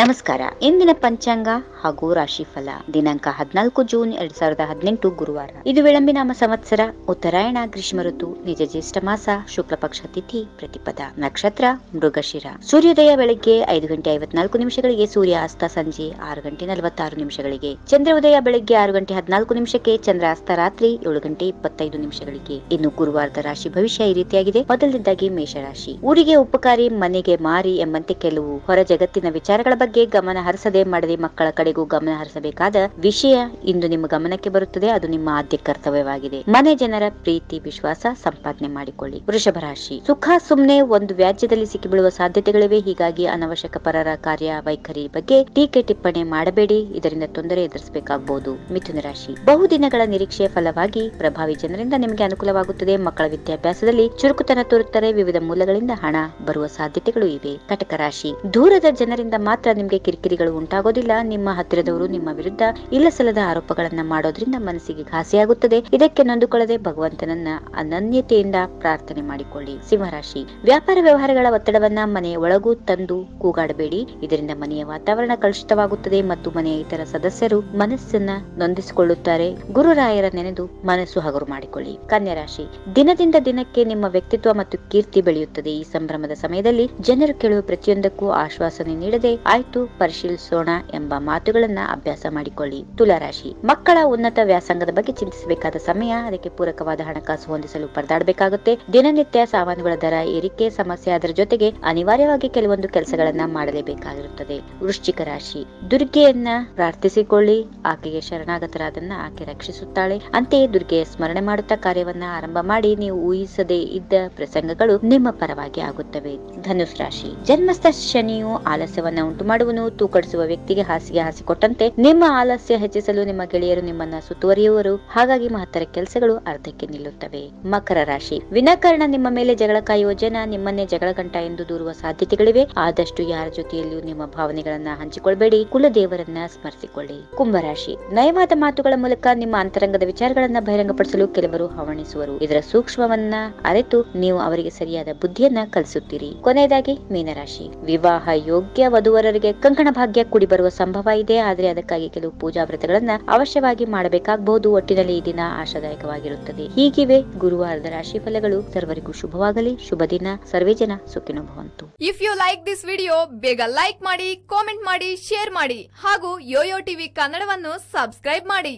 ನಮಸ್ಕಾರ. ಇಂದಿನ ಪಂಚಾಂಗ ಹಾಗೂ ರಾಶಿಫಲ ದಿನಾಂಕ 14 ಜೂನ್ 2018 ಗುರುವಾರ. ಇದು ವಿಳಂಬಿನಾಮ ಸಂವತ್ಸರ ಉತ್ತರಾಯಣ ಗ್ರೀಷ್ಮ ಋತು, ನಿಜ ಜ್ಯೇಷ್ಠ ಮಾಸ, ಶುಕ್ಲ ಪಕ್ಷ, ತಿಥಿ ಪ್ರತಿಪದ, ನಕ್ಷತ್ರ ಮೃಗಶಿರ. ಸೂರ್ಯೋದಯ ಬೆಳಗ್ಗೆ 5:54 ನಿಮಿಷಗಳಿಗೆ, ಸೂರ್ಯಾಸ್ತ ಸಂಜೆ 6:46 ನಿಮಿಷಗಳಿಗೆ, ಚಂದ್ರೋದಯ ಬೆಳಗ್ಗೆ 6:14 ನಿಮಿಷಕ್ಕೆ, ಚಂದ್ರಾಸ್ತ ರಾತ್ರಿ 7:25 ನಿಮಿಷಗಳಿಗೆ. ಇನ್ನು ಗುರುವಾರದ ರಾಶಿ ಭವಿಷ್ಯ ಈ ರೀತಿಯಾಗಿದೆ. ಮೊದಲನೇದಾಗಿ ಮೇಷರಾಶಿ. ಊರಿಗೆ ಉಪಕಾರಿ ಮನೆಗೆ ಮಾರಿ ಎಂಬಂತೆ ಕೆಲವು ಹೊರ ಜಗತ್ತಿನ ವಿಚಾರಗಳ ಬಗ್ಗೆ ಗಮನ ಹರಿಸದೆ ಮಾಡದೆ ಮಕ್ಕಳ ಕಡೆಗೂ ಗಮನ ಹರಿಸಬೇಕಾದ ವಿಷಯ ಇಂದು ನಿಮ್ಮ ಗಮನಕ್ಕೆ ಬರುತ್ತದೆ. ಅದು ನಿಮ್ಮ ಆದ್ಯ ಕರ್ತವ್ಯವಾಗಿದೆ. ಮನೆ ಜನರ ಪ್ರೀತಿ ವಿಶ್ವಾಸ ಸಂಪಾದನೆ ಮಾಡಿಕೊಳ್ಳಿ. ವೃಷಭ ರಾಶಿ. ಸುಖ ಸುಮ್ನೆ ಒಂದು ವ್ಯಾಜ್ಯದಲ್ಲಿ ಸಿಕ್ಕಿಬೀಳುವ ಸಾಧ್ಯತೆಗಳಿವೆ. ಹೀಗಾಗಿ ಅನವಶ್ಯಕ ಪರರ ಕಾರ್ಯ ವೈಖರಿ ಬಗ್ಗೆ ಟೀಕೆ ಟಿಪ್ಪಣಿ ಮಾಡಬೇಡಿ. ಇದರಿಂದ ತೊಂದರೆ ಎದುರಿಸಬೇಕಾಗಬಹುದು. ಮಿಥುನ ರಾಶಿ. ಬಹುದಿನಗಳ ನಿರೀಕ್ಷೆಯ ಫಲವಾಗಿ ಪ್ರಭಾವಿ ಜನರಿಂದ ನಿಮಗೆ ಅನುಕೂಲವಾಗುತ್ತದೆ. ಮಕ್ಕಳ ವಿದ್ಯಾಭ್ಯಾಸದಲ್ಲಿ ಚುರುಕುತನ ತೋರುತ್ತಾರೆ. ವಿವಿಧ ಮೂಲಗಳಿಂದ ಹಣ ಬರುವ ಸಾಧ್ಯತೆಗಳು ಇವೆ. ಕಟಕ ರಾಶಿ. ದೂರದ ಜನರಿಂದ ಮಾತ್ರ ನಿಮಗೆ ಕಿರಿಕಿರಿಗಳು ಉಂಟಾಗೋದಿಲ್ಲ. ನಿಮ್ಮ ಹತ್ತಿರದವರು ನಿಮ್ಮ ವಿರುದ್ಧ ಇಲ್ಲ ಸಲ್ಲದ ಆರೋಪಗಳನ್ನ ಮಾಡೋದ್ರಿಂದ ಮನಸ್ಸಿಗೆ ಘಾಸಿಯಾಗುತ್ತದೆ. ಇದಕ್ಕೆ ನೊಂದುಕೊಳ್ಳದೆ ಭಗವಂತನನ್ನ ಅನನ್ಯತೆಯಿಂದ ಪ್ರಾರ್ಥನೆ ಮಾಡಿಕೊಳ್ಳಿ. ಸಿಂಹರಾಶಿ. ವ್ಯಾಪಾರ ವ್ಯವಹಾರಗಳ ಒತ್ತಡವನ್ನ ಮನೆಯ ಒಳಗೂ ತಂದು ಕೂಗಾಡಬೇಡಿ. ಇದರಿಂದ ಮನೆಯ ವಾತಾವರಣ ಕಲುಷಿತವಾಗುತ್ತದೆ ಮತ್ತು ಮನೆಯ ಇತರ ಸದಸ್ಯರು ಮನಸ್ಸನ್ನ ನೊಂದಿಸಿಕೊಳ್ಳುತ್ತಾರೆ. ಗುರುರಾಯರ ನೆನೆದು ಮನಸ್ಸು ಹಗುರು ಮಾಡಿಕೊಳ್ಳಿ. ಕನ್ಯಾರಾಶಿ. ದಿನದಿಂದ ದಿನಕ್ಕೆ ನಿಮ್ಮ ವ್ಯಕ್ತಿತ್ವ ಮತ್ತು ಕೀರ್ತಿ ಬೆಳೆಯುತ್ತದೆ. ಈ ಸಂಭ್ರಮದ ಸಮಯದಲ್ಲಿ ಜನರು ಕೇಳುವ ಪ್ರತಿಯೊಂದಕ್ಕೂ ಆಶ್ವಾಸನೆ ನೀಡದೆ ಆಯ್ತು ಪರಿಶೀಲಿಸೋಣ ಎಂಬ ಮಾತುಗಳನ್ನ ಅಭ್ಯಾಸ ಮಾಡಿಕೊಳ್ಳಿ. ತುಲಾರಾಶಿ. ಮಕ್ಕಳ ಉನ್ನತ ವ್ಯಾಸಂಗದ ಬಗ್ಗೆ ಚಿಂತಿಸಬೇಕಾದ ಸಮಯ. ಅದಕ್ಕೆ ಪೂರಕವಾದ ಹಣಕಾಸು ಹೊಂದಿಸಲು ಪರದಾಡಬೇಕಾಗುತ್ತೆ. ದಿನನಿತ್ಯ ಸಾಮಾನುಗಳ ದರ ಏರಿಕೆ ಸಮಸ್ಯೆ. ಅದರ ಜೊತೆಗೆ ಅನಿವಾರ್ಯವಾಗಿ ಕೆಲವೊಂದು ಕೆಲಸಗಳನ್ನ ಮಾಡಲೇಬೇಕಾಗಿರುತ್ತದೆ. ವೃಶ್ಚಿಕ ರಾಶಿ. ದುರ್ಗೆಯನ್ನ ಪ್ರಾರ್ಥಿಸಿಕೊಳ್ಳಿ. ಆಕೆಗೆ ಶರಣಾಗತರಾದನ್ನ ಆಕೆ ರಕ್ಷಿಸುತ್ತಾಳೆ. ಅಂತೆಯೇ ದುರ್ಗೆಯ ಸ್ಮರಣೆ ಮಾಡುತ್ತಾ ಕಾರ್ಯವನ್ನ ಆರಂಭ ಮಾಡಿ. ನೀವು ಊಹಿಸದೇ ಇದ್ದ ಪ್ರಸಂಗಗಳು ನಿಮ್ಮ ಪರವಾಗಿ ಆಗುತ್ತವೆ. ಧನುಸ್ ರಾಶಿ. ಜನ್ಮಸ್ಥ ಶನಿಯು ಆಲಸ್ಯವನ್ನು ಉಂಟು ಮಾಡುವನು. ತೂಕಡಿಸುವ ವ್ಯಕ್ತಿಗೆ ಹಾಸಿಗೆ ಹಾಸಿಕೊಟ್ಟಂತೆ. ನಿಮ್ಮ ಆಲಸ್ಯ ಹೆಚ್ಚಿಸಲು ನಿಮ್ಮ ಗೆಳೆಯರು ನಿಮ್ಮನ್ನ ಸುತ್ತುವರಿಯುವರು. ಹಾಗಾಗಿ ಮಹತ್ತರ ಕೆಲಸಗಳು ಅರ್ಧಕ್ಕೆ ನಿಲ್ಲುತ್ತವೆ. ಮಕರ ರಾಶಿ. ವಿನಾಕಾರಣ ನಿಮ್ಮ ಮೇಲೆ ಜಗಳ ಕಾಯುವ ಜನ ನಿಮ್ಮನ್ನೇ ಜಗಳ ಗಂಟ ಎಂದು ದೂರುವ ಸಾಧ್ಯತೆಗಳಿವೆ. ಆದಷ್ಟು ಯಾರ ಜೊತೆಯಲ್ಲಿಯೂ ನಿಮ್ಮ ಭಾವನೆಗಳನ್ನ ಹಂಚಿಕೊಳ್ಬೇಡಿ. ಕುಲದೇವರನ್ನ ಸ್ಮರಿಸಿಕೊಳ್ಳಿ. ಕುಂಭರಾಶಿ. ನಯವಾದ ಮಾತುಗಳ ಮೂಲಕ ನಿಮ್ಮ ಅಂತರಂಗದ ವಿಚಾರಗಳನ್ನ ಬಹಿರಂಗಪಡಿಸಲು ಕೆಲವರು ಹವಣಿಸುವರು. ಇದರ ಸೂಕ್ಷ್ಮವನ್ನ ಅರಿತು ನೀವು ಅವರಿಗೆ ಸರಿಯಾದ ಬುದ್ಧಿಯನ್ನ ಕಲಿಸುತ್ತೀರಿ. ಕೊನೆಯದಾಗಿ ಮೀನರಾಶಿ. ವಿವಾಹ ಯೋಗ್ಯ ವಧುವರರಿಗೆ ಕಂಕಣ ಭಾಗ್ಯ ಕೂಡಿ ಬರುವ ಸಂಭವ ಇದೆ. ಆದರೆ ಅದಕ್ಕಾಗಿ ಕೆಲವು ಪೂಜಾ ವ್ರತಗಳನ್ನ ಅವಶ್ಯವಾಗಿ ಮಾಡಬೇಕಾಗಬಹುದು. ಒಟ್ಟಿನಲ್ಲಿ ಈ ದಿನ ಆಶಾದಾಯಕವಾಗಿರುತ್ತದೆ. ಹೀಗಿವೆ ಗುರುವಾರದ ರಾಶಿ ಫಲಗಳು. ಸರ್ವರಿಗೂ ಶುಭವಾಗಲಿ. ಶುಭ ದಿನ. ಸರ್ವೇ ಜನ ಸುಖಿನೋ ಭವಂತು. If you like this video, ಬೇಗ ಲೈಕ್ ಮಾಡಿ, ಕಾಮೆಂಟ್ ಮಾಡಿ, ಶೇರ್ ಮಾಡಿ ಹಾಗೂ ಯೋಯೋ ಟಿವಿ ಕನ್ನಡವನ್ನು ಸಬ್ಸ್ಕ್ರೈಬ್ ಮಾಡಿ.